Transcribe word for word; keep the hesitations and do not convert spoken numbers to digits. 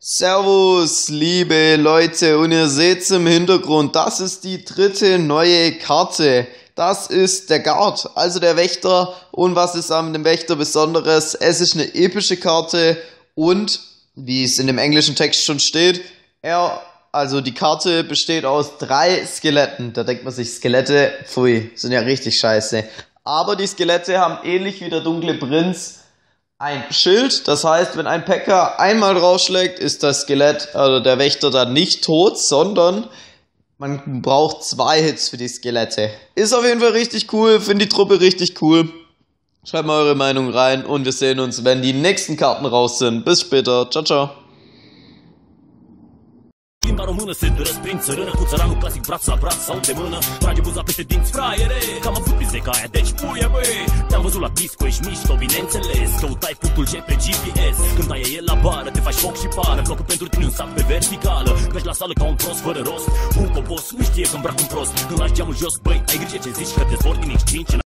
Servus, liebe Leute, und ihr seht's im Hintergrund, das ist die dritte neue Karte. Das ist der Guard, also der Wächter. Und was ist an dem Wächter Besonderes? Es ist eine epische Karte und, wie es in dem englischen Text schon steht, er, also die Karte besteht aus drei Skeletten. Da denkt man sich, Skelette, pfui, sind ja richtig scheiße. Aber die Skelette haben ähnlich wie der Dunkle Prinz ein Schild, das heißt, wenn ein Pekka einmal draufschlägt, ist das Skelett, also der Wächter, dann nicht tot, sondern man braucht zwei Hits für die Skelette. Ist auf jeden Fall richtig cool, finde die Truppe richtig cool. Schreibt mal eure Meinung rein und wir sehen uns, wenn die nächsten Karten raus sind. Bis später, ciao, ciao. Limba română se răsprin, țărână cu țăranul clasic, braț la braț sau de mână. Trage buza peste dinți, fraiere, că am avut pizeca aia, deci puie, băi. Te-am văzut la disco, ești mișto, bineînțeles. Căutai punctul G pe G P S. Când ai el la bară, te faci foc și pară. Blocul pentru tine în sap pe verticală. Căci la sală ca un prost fără rost. Un copos nu știe că îmbrac un prost. Când lași geamul jos, băi, ai grijă ce zici, că te zbor din X cinci.